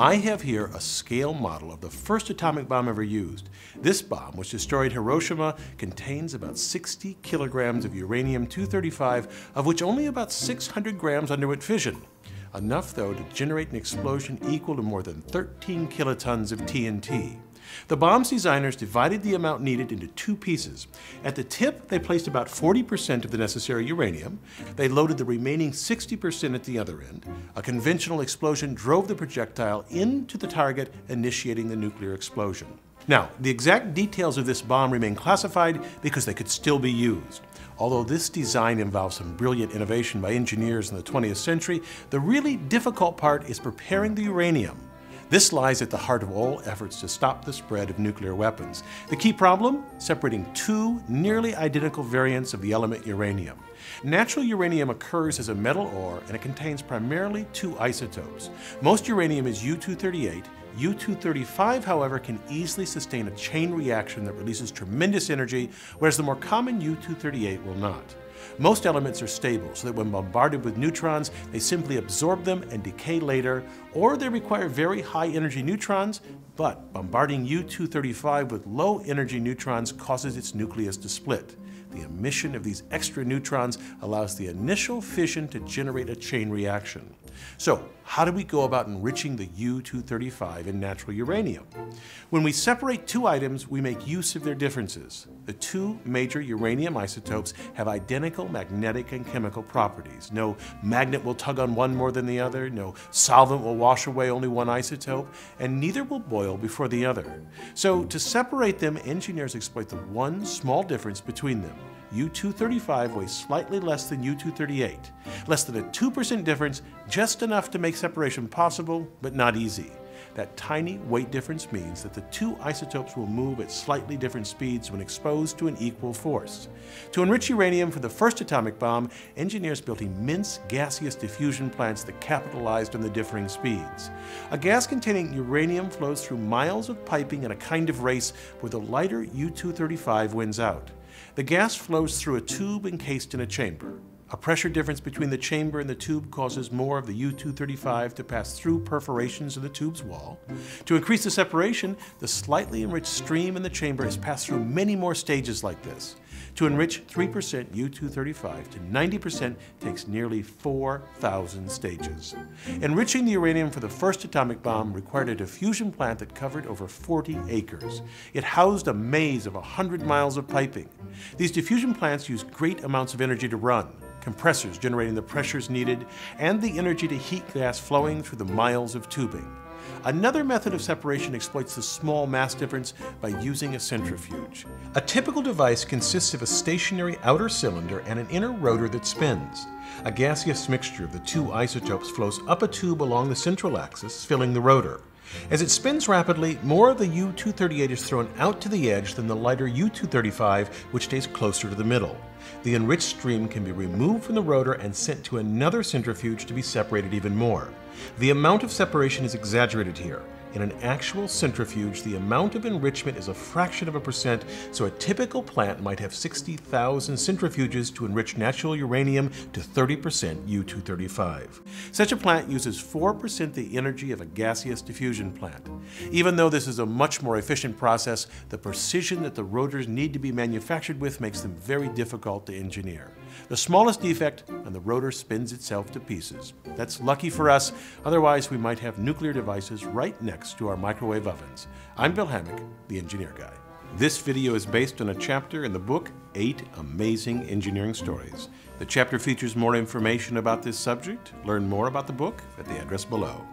I have here a scale model of the first atomic bomb ever used. This bomb, which destroyed Hiroshima, contains about 60 kilograms of uranium-235, of which only about 600 grams underwent fission. Enough, though, to generate an explosion equal to more than 13 kilotons of TNT. The bomb's designers divided the amount needed into two pieces. At the tip, they placed about 40% of the necessary uranium. They loaded the remaining 60% at the other end. A conventional explosion drove the projectile into the target, initiating the nuclear explosion. Now, the exact details of this bomb remain classified because they could still be used. Although this design involves some brilliant innovation by engineers in the 20th century, the really difficult part is preparing the uranium. This lies at the heart of all efforts to stop the spread of nuclear weapons. The key problem? Separating two nearly identical variants of the element uranium. Natural uranium occurs as a metal ore, and it contains primarily two isotopes. Most uranium is U-238. U-235, however, can easily sustain a chain reaction that releases tremendous energy, whereas the more common U-238 will not. Most elements are stable, so that when bombarded with neutrons, they simply absorb them and decay later, or they require very high-energy neutrons, but bombarding U-235 with low-energy neutrons causes its nucleus to split. The emission of these extra neutrons allows the initial fission to generate a chain reaction. So, how do we go about enriching the U-235 in natural uranium? When we separate two items, we make use of their differences. The two major uranium isotopes have identical magnetic and chemical properties. No magnet will tug on one more than the other, no solvent will wash away only one isotope, and neither will boil before the other. So, to separate them, engineers exploit the one small difference between them. U-235 weighs slightly less than U-238. Less than a 2% difference, just enough to make separation possible, but not easy. That tiny weight difference means that the two isotopes will move at slightly different speeds when exposed to an equal force. To enrich uranium for the first atomic bomb, engineers built immense gaseous diffusion plants that capitalized on the differing speeds. A gas containing uranium flows through miles of piping in a kind of race where the lighter U-235 wins out. The gas flows through a tube encased in a chamber. A pressure difference between the chamber and the tube causes more of the U-235 to pass through perforations in the tube's wall. To increase the separation, the slightly enriched stream in the chamber is passed through many more stages like this. To enrich 3% U-235 to 90% takes nearly 4,000 stages. Enriching the uranium for the first atomic bomb required a diffusion plant that covered over 40 acres. It housed a maze of 100 miles of piping. These diffusion plants use great amounts of energy to run. Compressors generating the pressures needed, and the energy to heat gas flowing through the miles of tubing. Another method of separation exploits the small mass difference by using a centrifuge. A typical device consists of a stationary outer cylinder and an inner rotor that spins. A gaseous mixture of the two isotopes flows up a tube along the central axis, filling the rotor. As it spins rapidly, more of the U-238 is thrown out to the edge than the lighter U-235, which stays closer to the middle. The enriched stream can be removed from the rotor and sent to another centrifuge to be separated even more. The amount of separation is exaggerated here. In an actual centrifuge, the amount of enrichment is a fraction of a percent, so a typical plant might have 60,000 centrifuges to enrich natural uranium to 30% U-235. Such a plant uses 4% the energy of a gaseous diffusion plant. Even though this is a much more efficient process, the precision that the rotors need to be manufactured with makes them very difficult to engineer. The smallest defect, and the rotor spins itself to pieces. That's lucky for us, otherwise we might have nuclear devices right next to our microwave ovens. I'm Bill Hammack, the Engineer Guy. This video is based on a chapter in the book, 8 Amazing Engineering Stories. The chapter features more information about this subject. Learn more about the book at the address below.